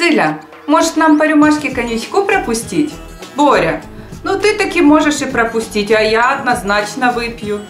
Циля, может нам по рюмашке коньячку пропустить? Боря, ну ты таки можешь и пропустить, а я однозначно выпью.